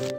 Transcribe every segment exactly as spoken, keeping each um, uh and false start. Wow.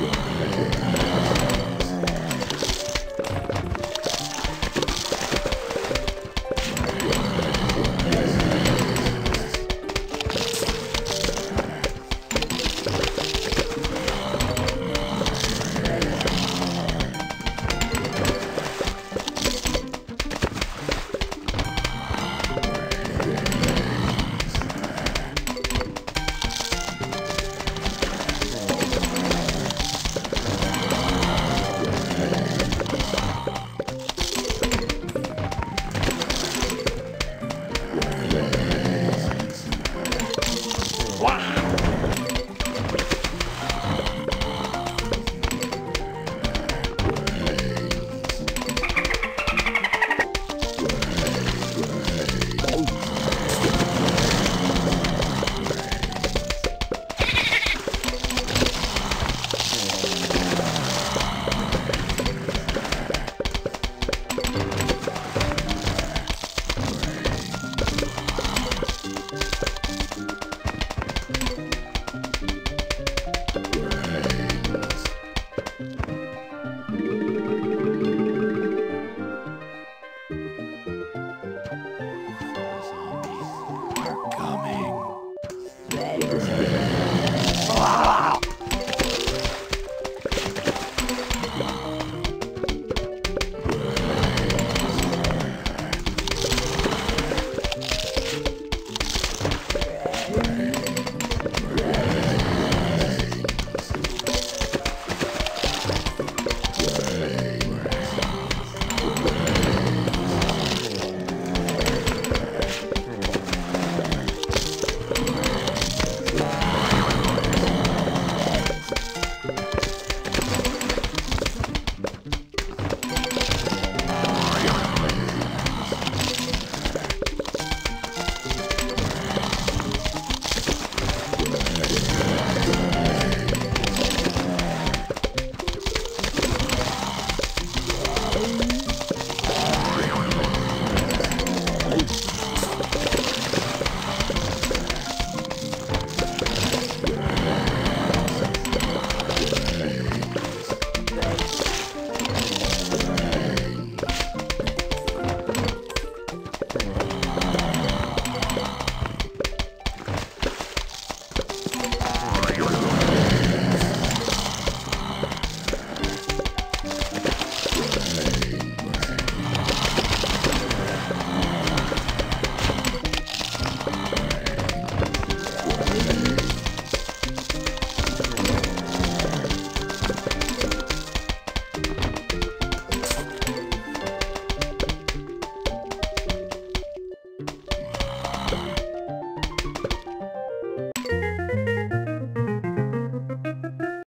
Yeah.